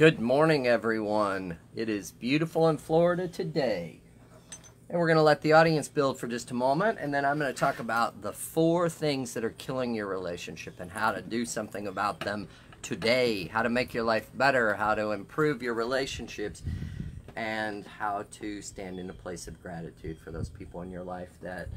Good morning, everyone. It is beautiful in Florida today. And we're going to let the audience build for just a moment, and then I'm going to talk about the 4 things that are killing your relationship and how to do something about them today, how to make your life better, how to improve your relationships, and how to stand in a place of gratitude for those people in your life that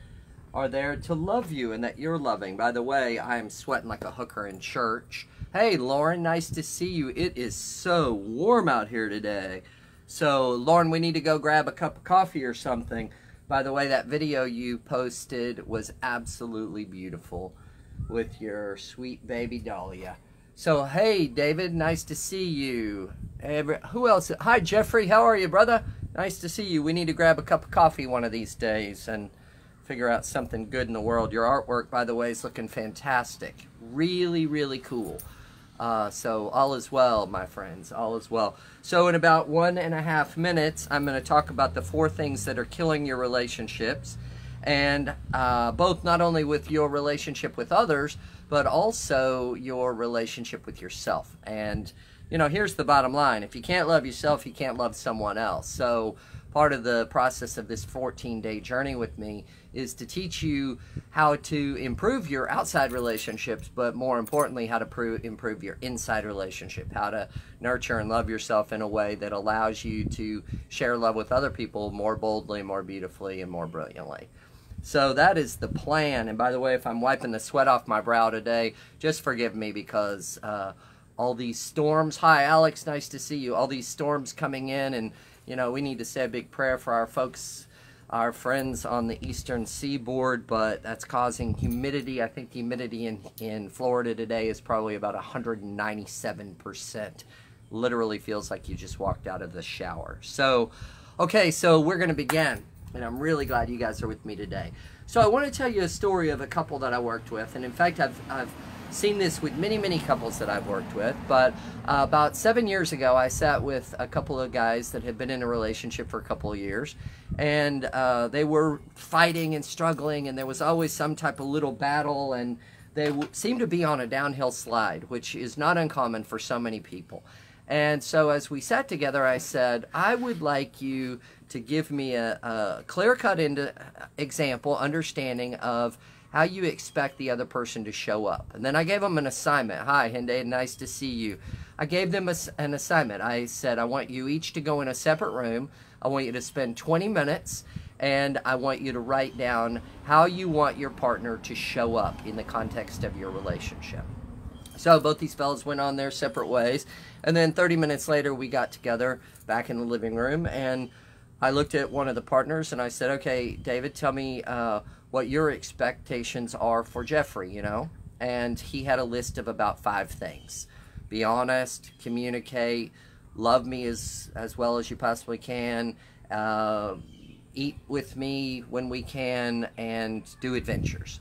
are there to love you and that you're loving. By the way, I'm sweating like a hooker in church. Hey, Lauren, nice to see you. It is so warm out here today. So, Lauren, we need to go grab a cup of coffee or something. By the way, that video you posted was absolutely beautiful with your sweet baby Dahlia. So, hey, David, nice to see you. Who else? Hi, Jeffrey. How are you, brother? Nice to see you. We need to grab a cup of coffee one of these days and figure out something good in the world. Your artwork, by the way, is looking fantastic. Really, really cool. So all is well, my friends, all is well. So in about 1.5 minutes, I'm going to talk about the 4 things that are killing your relationships, and both not only with your relationship with others, but also your relationship with yourself. And, you know, here's the bottom line. If you can't love yourself, you can't love someone else. So part of the process of this 14-day journey with me is to teach you how to improve your outside relationships, but more importantly, how to improve your inside relationship, how to nurture and love yourself in a way that allows you to share love with other people more boldly, more beautifully, and more brilliantly. So that is the plan. And by the way, if I'm wiping the sweat off my brow today, just forgive me because all these storms, hi Alex, nice to see you, all these storms coming in, and you know, we need to say a big prayer for our folks, our friends on the eastern seaboard, but that's causing humidity. I think humidity in Florida today is probably about 197%. Literally feels like you just walked out of the shower. So, okay, so we're going to begin, and I'm really glad you guys are with me today. So I want to tell you a story of a couple that I worked with, and in fact, I've seen this with many couples that I've worked with, but about 7 years ago I sat with a couple of guys that had been in a relationship for a couple of years, and they were fighting and struggling, and there was always some type of little battle, and they seemed to be on a downhill slide, which is not uncommon for so many people. And so as we sat together, I said, I would like you to give me a clear-cut example, understanding of how you expect the other person to show up. And then I gave them an assignment. Hi, Hende, nice to see you. I gave them an assignment. I said, I want you each to go in a separate room. I want you to spend 20 minutes, and I want you to write down how you want your partner to show up in the context of your relationship. So both these fellas went on their separate ways, and then 30 minutes later, we got together back in the living room, and I looked at one of the partners and I said, okay, David, tell me what your expectations are for Jeffrey, you know? And he had a list of about 5 things. Be honest, communicate, love me as well as you possibly can, eat with me when we can, and do adventures.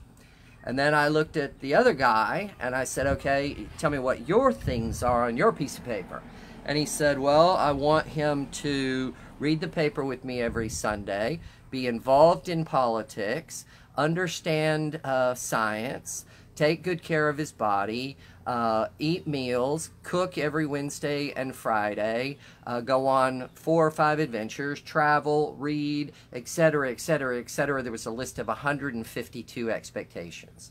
And then I looked at the other guy and I said, okay, tell me what your things are on your piece of paper. And he said, well, I want him to read the paper with me every Sunday, be involved in politics, understand science, take good care of his body, eat meals, cook every Wednesday and Friday, go on 4 or 5 adventures, travel, read, etc., etc., etc. There was a list of 152 expectations.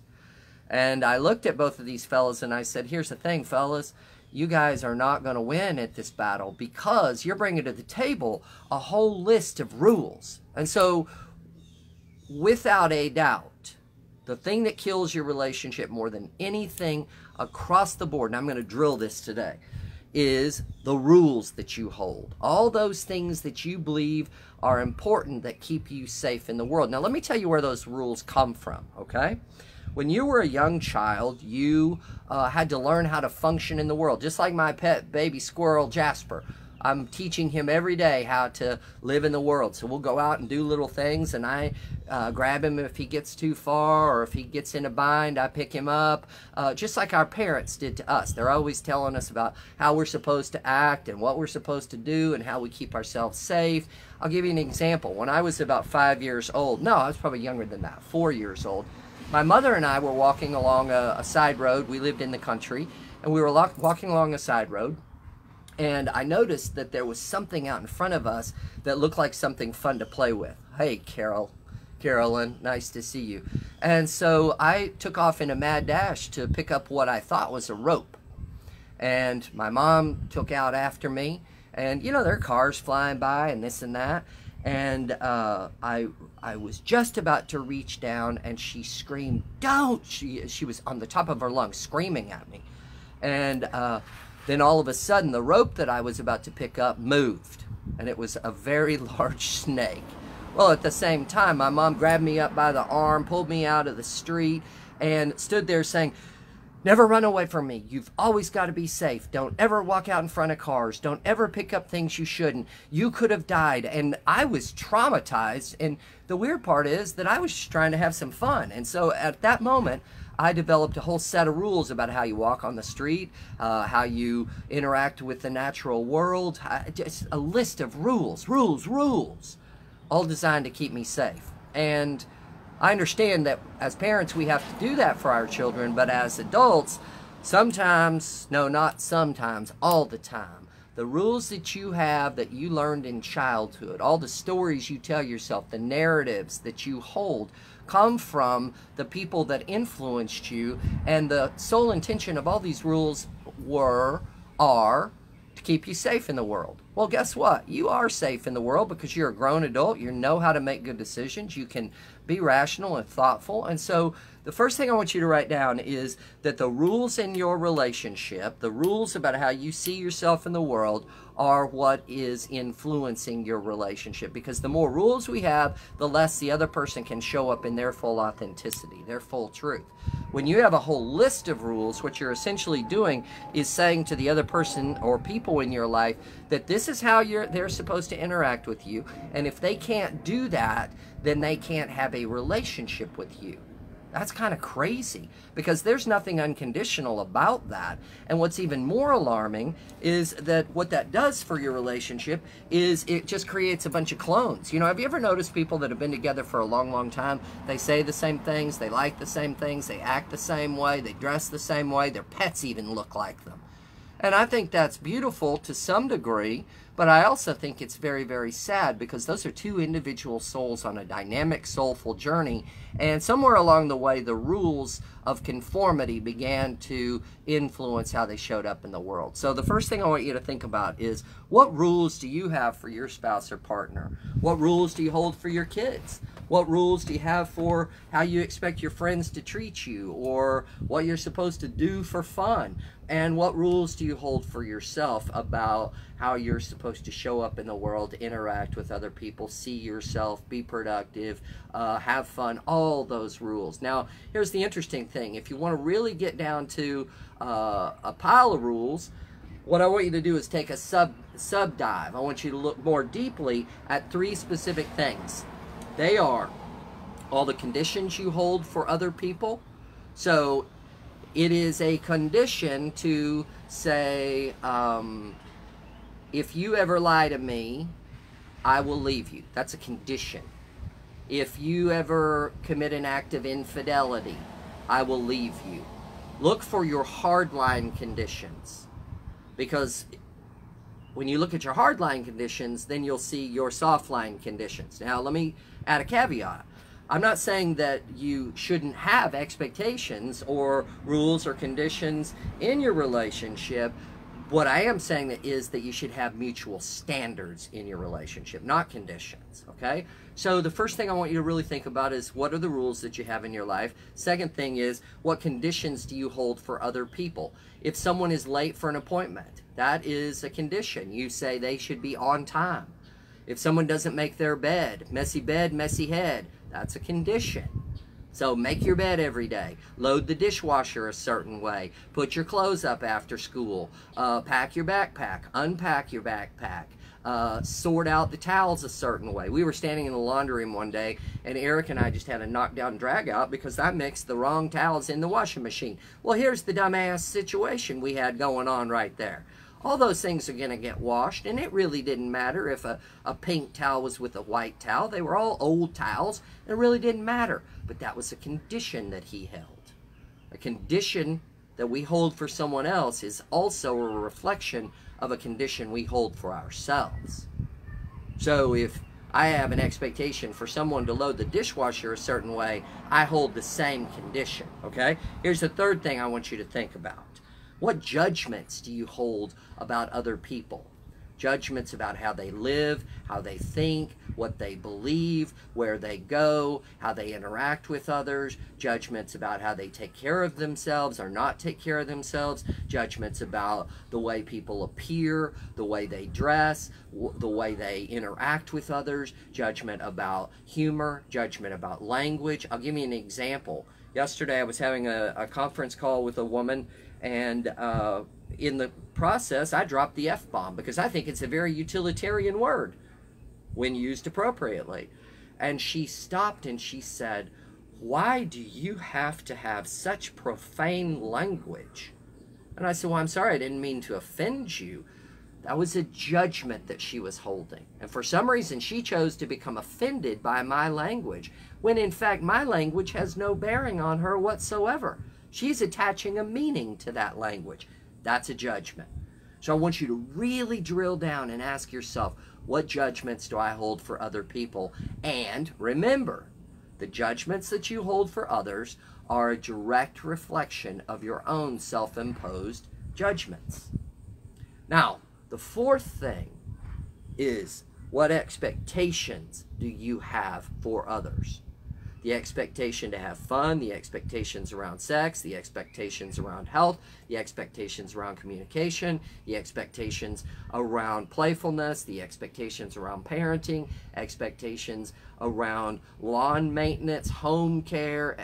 And I looked at both of these fellas and I said, here's the thing, fellas. You guys are not going to win at this battle because you're bringing to the table a whole list of rules. And so, without a doubt, the thing that kills your relationship more than anything across the board, and I'm going to drill this today, is the rules that you hold. All those things that you believe are important that keep you safe in the world. Now, let me tell you where those rules come from, okay? When you were a young child, you had to learn how to function in the world. Just like my pet baby squirrel, Jasper. I'm teaching him every day how to live in the world. So we'll go out and do little things, and I grab him if he gets too far, or if he gets in a bind, I pick him up. Just like our parents did to us. They're always telling us about how we're supposed to act and what we're supposed to do and how we keep ourselves safe. I'll give you an example. When I was about 5 years old, no, I was probably younger than that, 4 years old, my mother and I were walking along a side road. We lived in the country, and we were walking along a side road, And I noticed that there was something out in front of us that looked like something fun to play with. Hey, Carolyn, nice to see you. And so I took off in a mad dash to pick up what I thought was a rope. And my mom took out after me. And, you know, there are cars flying by and this and that. And I was just about to reach down, and she screamed, "Don't!" She was on the top of her lungs screaming at me. And then all of a sudden, the rope that I was about to pick up moved. And it was a very large snake. Well, at the same time, my mom grabbed me up by the arm, pulled me out of the street, and stood there saying, "Never run away from me. You've always got to be safe. Don't ever walk out in front of cars. Don't ever pick up things you shouldn't. You could have died." And I was traumatized. And the weird part is that I was just trying to have some fun. And so at that moment, I developed a whole set of rules about how you walk on the street, how you interact with the natural world. Just a list of rules, all designed to keep me safe. And I understand that as parents, we have to do that for our children, but as adults, sometimes, no, not sometimes, all the time, the rules that you have that you learned in childhood, all the stories you tell yourself, the narratives that you hold, come from the people that influenced you, and the sole intention of all these rules are to keep you safe in the world. Well, guess what? You are safe in the world because you're a grown adult. You know how to make good decisions. You can be rational and thoughtful. And so the first thing I want you to write down is that the rules in your relationship, the rules about how you see yourself in the world, are what is influencing your relationship. Because the more rules we have, the less the other person can show up in their full authenticity, their full truth. When you have a whole list of rules, what you're essentially doing is saying to the other person or people in your life that this is how they're supposed to interact with you, and if they can't do that, then they can't have a relationship with you. That's kind of crazy, because there's nothing unconditional about that. And what's even more alarming is that what that does for your relationship is it just creates a bunch of clones. You know, have you ever noticed people that have been together for a long, long time? They say the same things, they like the same things, they act the same way, they dress the same way, their pets even look like them. And I think that's beautiful to some degree, but I also think it's very, very sad, because those are two individual souls on a dynamic, soulful journey. And somewhere along the way, the rules of conformity began to influence how they showed up in the world. So the first thing I want you to think about is, what rules do you have for your spouse or partner? What rules do you hold for your kids? What rules do you have for how you expect your friends to treat you, or what you're supposed to do for fun? And what rules do you hold for yourself about how you're supposed to show up in the world, interact with other people, see yourself, be productive, have fun, all those rules. Now, here's the interesting thing. If you want to really get down to a pile of rules, what I want you to do is take a sub dive. I want you to look more deeply at three specific things. They are all the conditions you hold for other people. So it is a condition to say, if you ever lie to me, I will leave you. That's a condition. If you ever commit an act of infidelity, I will leave you. Look for your hardline conditions, because when you look at your hardline conditions, then you'll see your softline conditions. Now, let me add a caveat. I'm not saying that you shouldn't have expectations or rules or conditions in your relationship. What I am saying is that you should have mutual standards in your relationship, not conditions, okay? So the first thing I want you to really think about is, what are the rules that you have in your life? Second thing is, what conditions do you hold for other people? If someone is late for an appointment, that is a condition. You say they should be on time. If someone doesn't make their bed, messy head, that's a condition. So make your bed every day, load the dishwasher a certain way, put your clothes up after school, pack your backpack, unpack your backpack, sort out the towels a certain way. We were standing in the laundry room one day, and Eric and I just had a knockdown drag out because I mixed the wrong towels in the washing machine. Well, here's the dumbass situation we had going on right there. All those things are going to get washed, and it really didn't matter if a pink towel was with a white towel. They were all old towels, and it really didn't matter. But that was a condition that he held, a condition that we hold for someone else is also a reflection of a condition we hold for ourselves. So if I have an expectation for someone to load the dishwasher a certain way, I hold the same condition, okay? Here's the third thing I want you to think about. What judgments do you hold about other people? Judgments about how they live, how they think, what they believe, where they go, how they interact with others, judgments about how they take care of themselves or not take care of themselves, judgments about the way people appear, the way they dress, the way they interact with others, judgment about humor, judgment about language. I'll give you an example. Yesterday I was having a conference call with a woman, and in the process, I dropped the F-bomb because I think it's a very utilitarian word when used appropriately. And she stopped and she said, "Why do you have to have such profane language?" And I said, "Well, I'm sorry, I didn't mean to offend you." That was a judgment that she was holding. And for some reason, she chose to become offended by my language, when in fact, my language has no bearing on her whatsoever. She's attaching a meaning to that language. That's a judgment. So I want you to really drill down and ask yourself, what judgments do I hold for other people? And remember, the judgments that you hold for others are a direct reflection of your own self-imposed judgments. Now, the fourth thing is, what expectations do you have for others? The expectation to have fun, the expectations around sex, the expectations around health, the expectations around communication, the expectations around playfulness, the expectations around parenting, expectations around lawn maintenance, home care,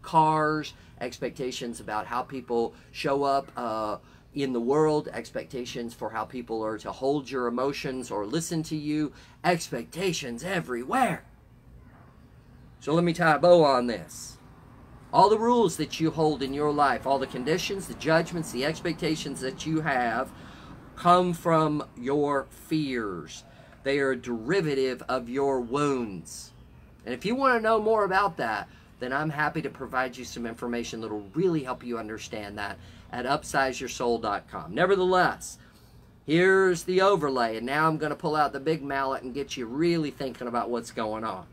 cars, expectations about how people show up in the world, expectations for how people are to hold your emotions or listen to you, expectations everywhere. So let me tie a bow on this. All the rules that you hold in your life, all the conditions, the judgments, the expectations that you have come from your fears. They are a derivative of your wounds. And if you want to know more about that, then I'm happy to provide you some information that will really help you understand that at upsizeyoursoul.com. Nevertheless, here's the overlay, and now I'm going to pull out the big mallet and get you really thinking about what's going on.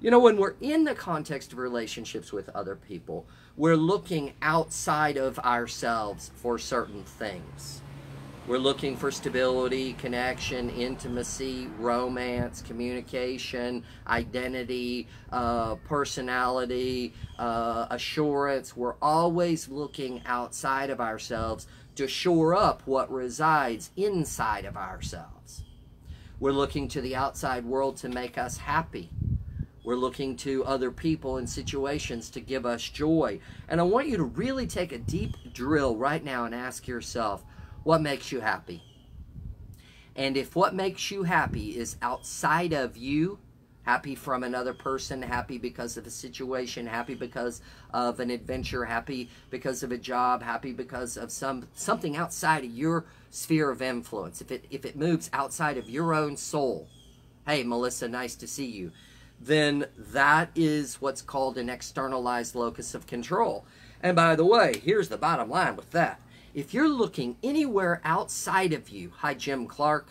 You know, when we're in the context of relationships with other people, we're looking outside of ourselves for certain things. We're looking for stability, connection, intimacy, romance, communication, identity, personality, assurance. We're always looking outside of ourselves to shore up what resides inside of ourselves. We're looking to the outside world to make us happy. We're looking to other people and situations to give us joy. And I want you to really take a deep drill right now and ask yourself, what makes you happy? And if what makes you happy is outside of you, happy from another person, happy because of a situation, happy because of an adventure, happy because of a job, happy because of something outside of your sphere of influence, if it moves outside of your own soul, hey, Melissa, nice to see you, then that is what's called an externalized locus of control. And by the way, here's the bottom line with that. If you're looking anywhere outside of you, hi Jim Clark,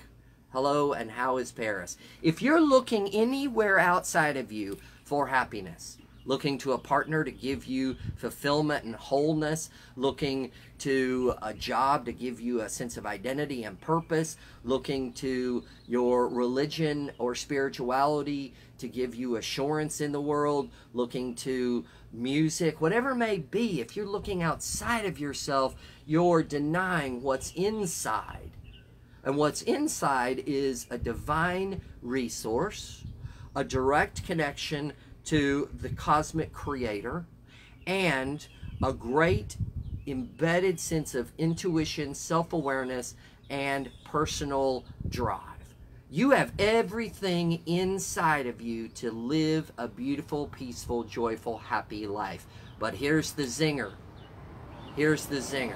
hello, and how is Paris? If you're looking anywhere outside of you for happiness, looking to a partner to give you fulfillment and wholeness, looking to a job to give you a sense of identity and purpose, looking to your religion or spirituality to give you assurance in the world, looking to music, whatever it may be, if you're looking outside of yourself, you're denying what's inside. And what's inside is a divine resource, a direct connection to the cosmic creator, and a great embedded sense of intuition, self-awareness, and personal drive. You have everything inside of you to live a beautiful, peaceful, joyful, happy life. But here's the zinger. Here's the zinger.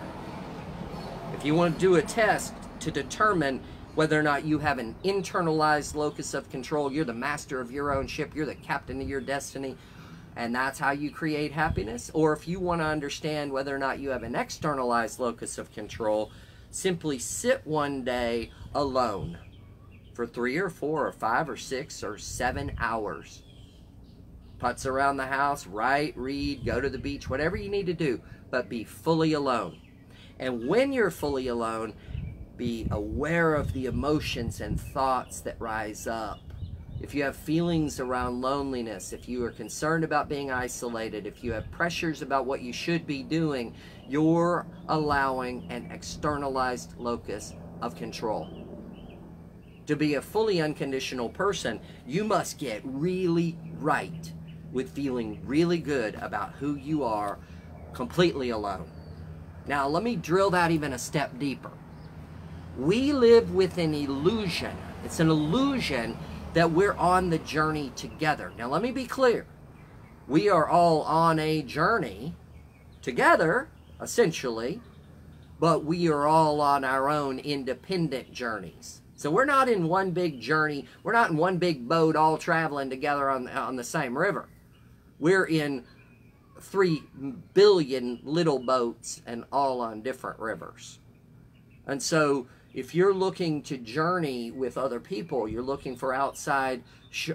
If you want to do a test to determine whether or not you have an internalized locus of control, you're the master of your own ship, you're the captain of your destiny, and that's how you create happiness. Or if you want to understand whether or not you have an externalized locus of control, simply sit one day alone for 3 or 4 or 5 or 6 or 7 hours. Putz around the house, write, read, go to the beach, whatever you need to do, but be fully alone. And when you're fully alone, be aware of the emotions and thoughts that rise up. If you have feelings around loneliness, if you are concerned about being isolated, if you have pressures about what you should be doing, you're allowing an externalized locus of control. To be a fully unconditional person, you must get really right with feeling really good about who you are completely alone. Now, let me drill that even a step deeper. We live with an illusion. It's an illusion that we're on the journey together. Now, let me be clear. We are all on a journey together, essentially, but we are all on our own independent journeys. So we're not in one big journey. We're not in one big boat all traveling together on the same river. We're in 3 billion little boats and all on different rivers. And so if you're looking to journey with other people, you're looking for outside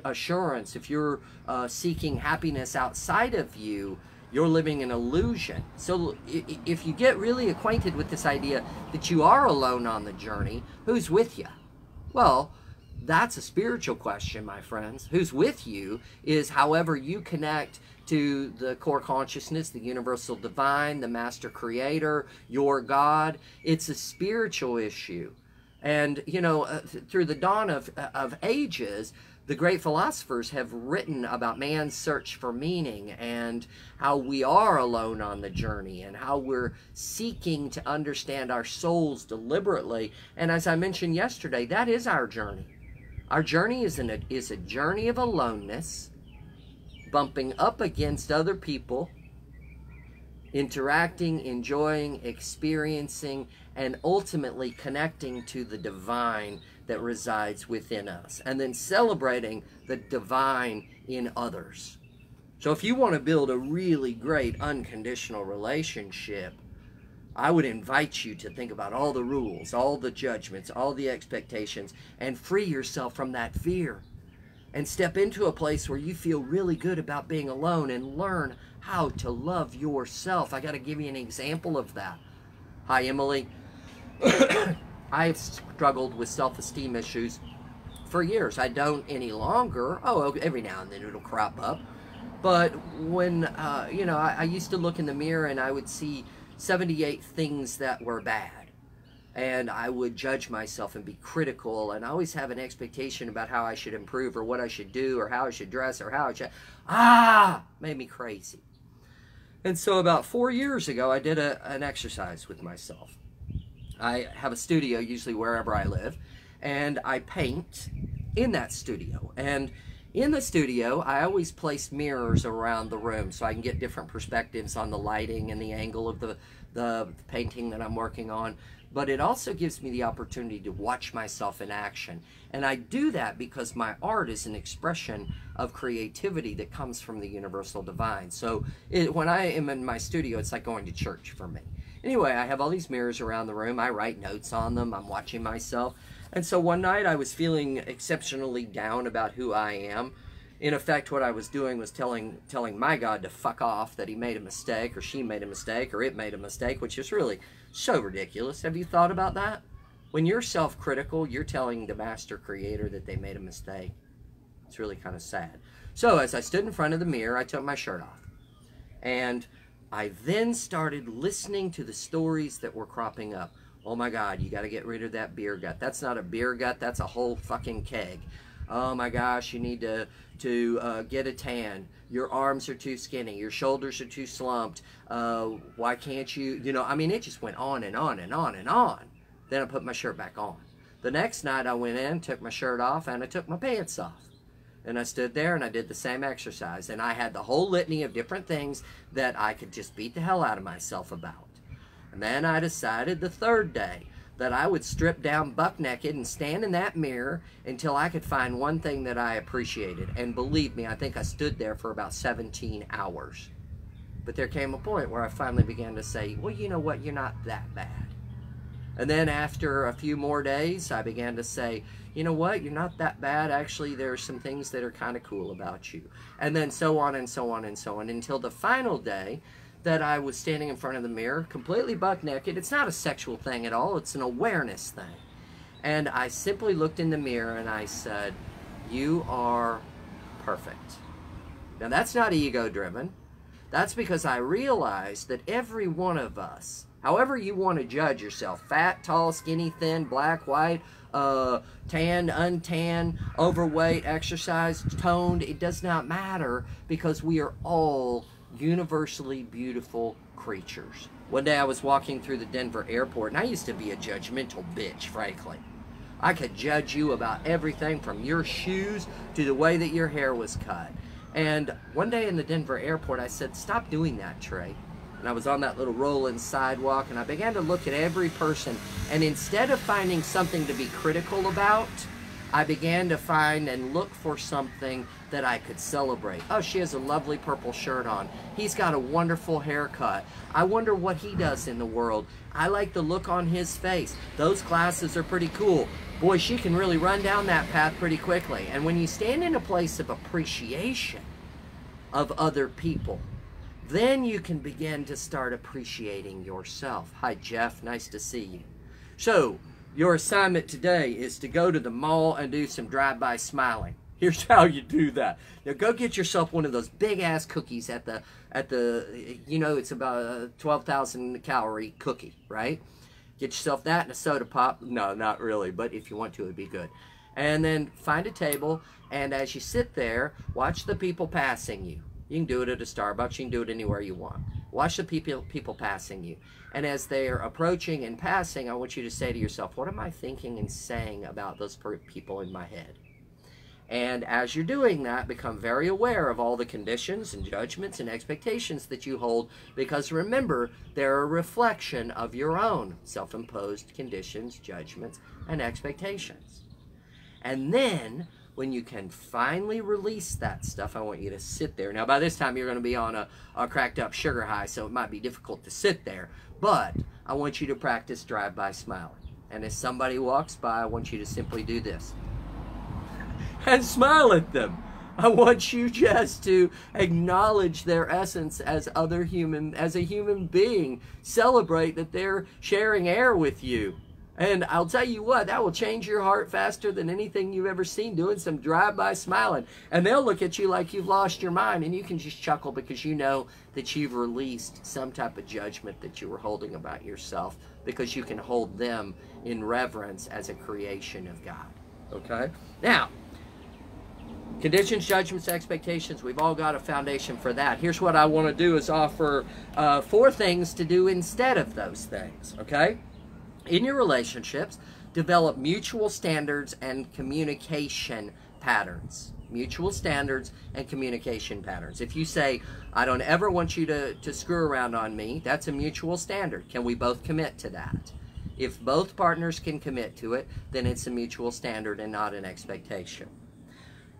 assurance, if you're seeking happiness outside of you, you're living an illusion. So if you get really acquainted with this idea that you are alone on the journey, who's with you? Well, that's a spiritual question, my friends. Who's with you is however you connect to the core consciousness, the universal divine, the master creator, your God. It's a spiritual issue. And, you know, through the dawn of ages, the great philosophers have written about man's search for meaning and how we are alone on the journey and how we're seeking to understand our souls deliberately. And as I mentioned yesterday, that is our journey. Our journey is a journey of aloneness, bumping up against other people, interacting, enjoying, experiencing, and ultimately connecting to the divine that resides within us, and then celebrating the divine in others. So if you want to build a really great unconditional relationship, I would invite you to think about all the rules, all the judgments, all the expectations, and free yourself from that fear and step into a place where you feel really good about being alone and learn how to love yourself. I got to give you an example of that. Hi, Emily. I've struggled with self-esteem issues for years. I don't any longer. Oh, every now and then it'll crop up. But when, you know, I used to look in the mirror and I would see 78 things that were bad, and I would judge myself and be critical and always have an expectation about how I should improve or what I should do or how I should dress or how I should, made me crazy. And so about 4 years ago, I did an exercise with myself. I have a studio usually wherever I live, and I paint in that studio. And in the studio, I always place mirrors around the room so I can get different perspectives on the lighting and the angle of the painting that I'm working on. But it also gives me the opportunity to watch myself in action. And I do that because my art is an expression of creativity that comes from the universal divine. So when I am in my studio, it's like going to church for me. Anyway, I have all these mirrors around the room. I write notes on them. I'm watching myself. And so one night I was feeling exceptionally down about who I am. In effect, what I was doing was telling my God to fuck off, that he made a mistake or she made a mistake or it made a mistake, which is really so ridiculous. Have you thought about that? When you're self-critical, you're telling the master creator that they made a mistake. It's really kind of sad. So as I stood in front of the mirror, I took my shirt off. And I then started listening to the stories that were cropping up. Oh my God, you got to get rid of that beer gut. That's not a beer gut, that's a whole fucking keg. Oh my gosh, you need to get a tan. Your arms are too skinny. Your shoulders are too slumped. Why can't you? You know, I mean, it just went on and on and on and on. Then I put my shirt back on. The next night I went in, took my shirt off, and I took my pants off. And I stood there and I did the same exercise. And I had the whole litany of different things that I could just beat the hell out of myself about. And then I decided the third day that I would strip down buck naked and stand in that mirror until I could find one thing that I appreciated. And believe me, I think I stood there for about 17 hours. But there came a point where I finally began to say, well, you know what, you're not that bad. And then after a few more days, I began to say, you know what, you're not that bad. Actually, there are some things that are kind of cool about you. And then so on and so on and so on, until the final day that I was standing in front of the mirror, completely buck naked. It's not a sexual thing at all. It's an awareness thing. And I simply looked in the mirror and I said, you are perfect. Now, that's not ego-driven. That's because I realized that every one of us, however you want to judge yourself, fat, tall, skinny, thin, black, white, tan, untan, overweight, exercised, toned, it does not matter, because we are all universally beautiful creatures. One day I was walking through the Denver airport, and I used to be a judgmental bitch, frankly. I could judge you about everything from your shoes to the way that your hair was cut. And one day in the Denver airport, I said, stop doing that, Trey. And I was on that little rolling sidewalk, and I began to look at every person. And instead of finding something to be critical about, I began to find and look for something that I could celebrate. Oh, she has a lovely purple shirt on. He's got a wonderful haircut. I wonder what he does in the world. I like the look on his face. Those glasses are pretty cool. Boy, she can really run down that path pretty quickly. And when you stand in a place of appreciation of other people, then you can begin to start appreciating yourself. Hi, Jeff. Nice to see you. So, your assignment today is to go to the mall and do some drive-by smiling. Here's how you do that. Now, go get yourself one of those big-ass cookies at the, you know, it's about a 12,000-calorie cookie, right? Get yourself that and a soda pop. No, not really, but if you want to, it'd be good. And then find a table, and as you sit there, watch the people passing you. You can do it at a Starbucks. You can do it anywhere you want. Watch the people passing you. And as they are approaching and passing, I want you to say to yourself, what am I thinking and saying about those people in my head? And as you're doing that, become very aware of all the conditions and judgments and expectations that you hold, because remember, they're a reflection of your own self-imposed conditions, judgments, and expectations. And then, when you can finally release that stuff, I want you to sit there. Now, by this time, you're going to be on a cracked-up sugar high, so it might be difficult to sit there, but I want you to practice drive-by smiling. And as somebody walks by, I want you to simply do this and smile at them. I want you just to acknowledge their essence as a human being. Celebrate that they're sharing air with you. And I'll tell you what, that will change your heart faster than anything you've ever seen, doing some drive-by smiling. And they'll look at you like you've lost your mind, and you can just chuckle because you know that you've released some type of judgment that you were holding about yourself, because you can hold them in reverence as a creation of God. Okay? Now, conditions, judgments, expectations, we've all got a foundation for that. Here's what I want to do is offer 4 things to do instead of those things. Okay? In your relationships, develop mutual standards and communication patterns. Mutual standards and communication patterns. If you say, I don't ever want you to screw around on me, that's a mutual standard. Can we both commit to that? If both partners can commit to it, then it's a mutual standard and not an expectation.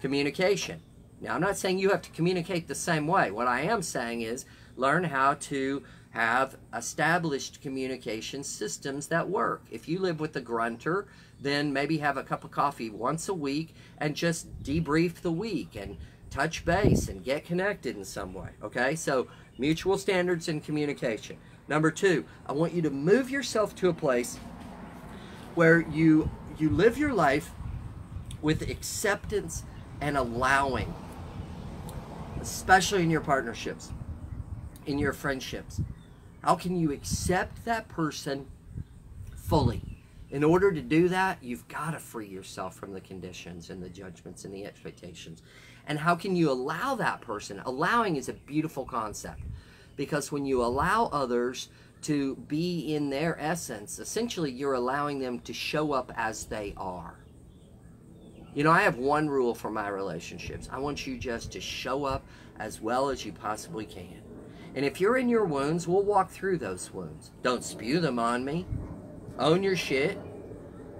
Communication. Now, I'm not saying you have to communicate the same way. What I am saying is learn how to have established communication systems that work. If you live with a grunter, then maybe have a cup of coffee once a week and just debrief the week and touch base and get connected in some way, okay? So, mutual standards and communication. Number 2, I want you to move yourself to a place where you live your life with acceptance and allowing, especially in your partnerships, in your friendships. How can you accept that person fully? In order to do that, you've got to free yourself from the conditions and the judgments and the expectations. And how can you allow that person? Allowing is a beautiful concept, because when you allow others to be in their essence, essentially you're allowing them to show up as they are. You know, I have one rule for my relationships. I want you just to show up as well as you possibly can. And if you're in your wounds, we'll walk through those wounds. Don't spew them on me. own your shit,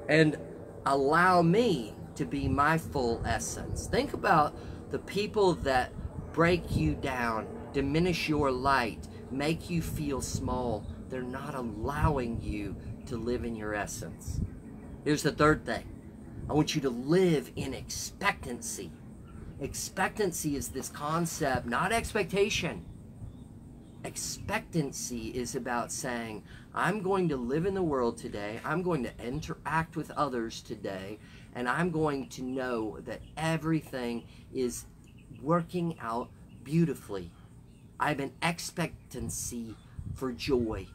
and allow me to be my full essence. Think about the people that break you down, diminish your light, make you feel small. They're not allowing you to live in your essence. Here's the third thing. I want you to live in expectancy. Expectancy is this concept, not expectation. Expectancy is about saying, I'm going to live in the world today, I'm going to interact with others today, and I'm going to know that everything is working out beautifully. I have an expectancy for joy,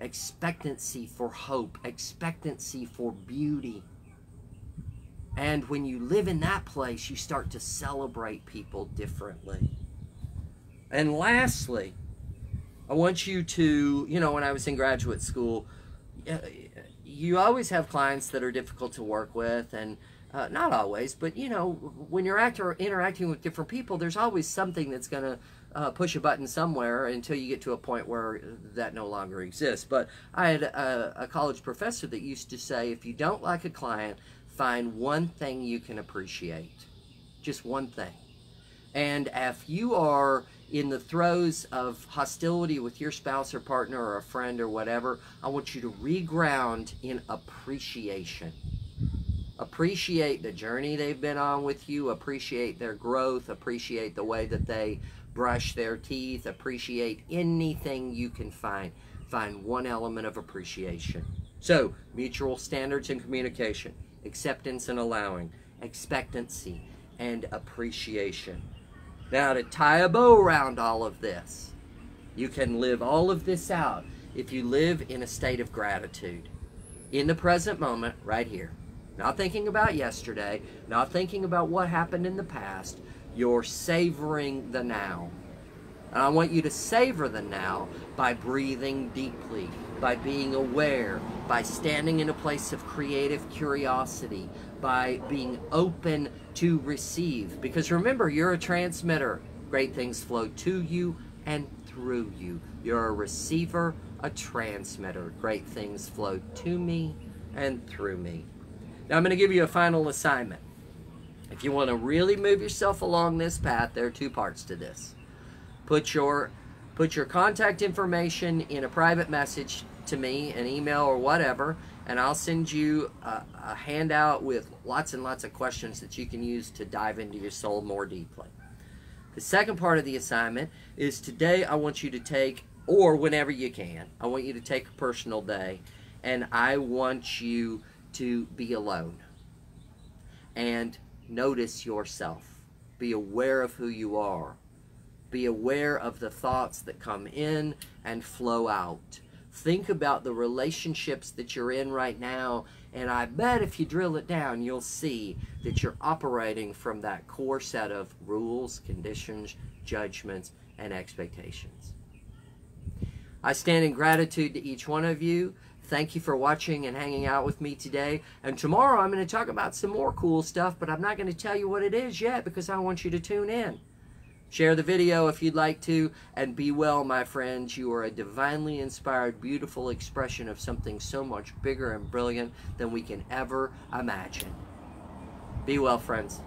expectancy for hope, expectancy for beauty. And when you live in that place, you start to celebrate people differently. And lastly, I want you to, you know, when I was in graduate school, you always have clients that are difficult to work with, and not always, but, you know, when you're interacting with different people, there's always something that's going to push a button somewhere until you get to a point where that no longer exists. But I had a college professor that used to say, if you don't like a client, find one thing you can appreciate, just one thing. And if you are in the throes of hostility with your spouse or partner or a friend or whatever, I want you to reground in appreciation. Appreciate the journey they've been on with you, appreciate their growth, appreciate the way that they brush their teeth, appreciate anything you can find. Find one element of appreciation. So, mutual standards and communication. Acceptance and allowing, expectancy and appreciation. Now, to tie a bow around all of this, you can live all of this out if you live in a state of gratitude. In the present moment, right here. Not thinking about yesterday, not thinking about what happened in the past. You're savoring the now. And I want you to savor the now by breathing deeply, by being aware, by standing in a place of creative curiosity, by being open to receive. Because remember, you're a transmitter. Great things flow to you and through you. You're a receiver, a transmitter. Great things flow to me and through me. Now I'm going to give you a final assignment. If you want to really move yourself along this path, there are two parts to this. Put your contact information in a private message to me, an email or whatever, and I'll send you a handout with lots and lots of questions that you can use to dive into your soul more deeply. The second part of the assignment is today I want you to take, or whenever you can, I want you to take a personal day, and I want you to be alone and notice yourself. Be aware of who you are. Be aware of the thoughts that come in and flow out. Think about the relationships that you're in right now, and I bet if you drill it down, you'll see that you're operating from that core set of rules, conditions, judgments, and expectations. I stand in gratitude to each one of you. Thank you for watching and hanging out with me today. And tomorrow I'm going to talk about some more cool stuff, but I'm not going to tell you what it is yet because I want you to tune in. Share the video if you'd like to, and be well, my friends. You are a divinely inspired, beautiful expression of something so much bigger and brilliant than we can ever imagine. Be well, friends.